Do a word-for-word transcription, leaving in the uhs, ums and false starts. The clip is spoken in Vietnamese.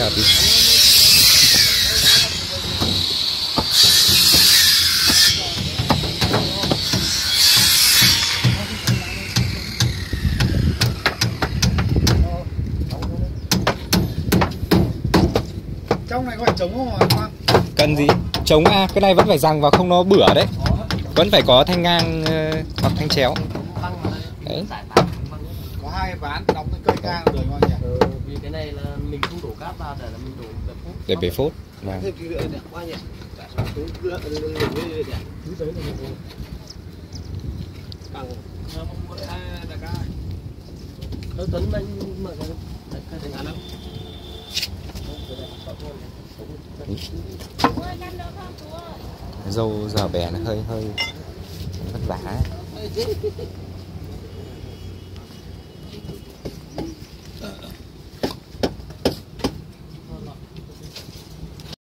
nhà tí. Trong này có phải trống không hả? Cần gì? Trống a, à, cái này vẫn phải giằng vào không nó bửa đấy. Vẫn phải có thanh ngang hoặc thanh chéo. Đấy. Có hai ván đóng cái cây ngang rồi mọi người. Ừ, vì cái này là mình không đổ cát vào để là mình đổ bể phốt. Để bể phốt. Vâng. Dâu giờ bẻ nó hơi hơi vất vả.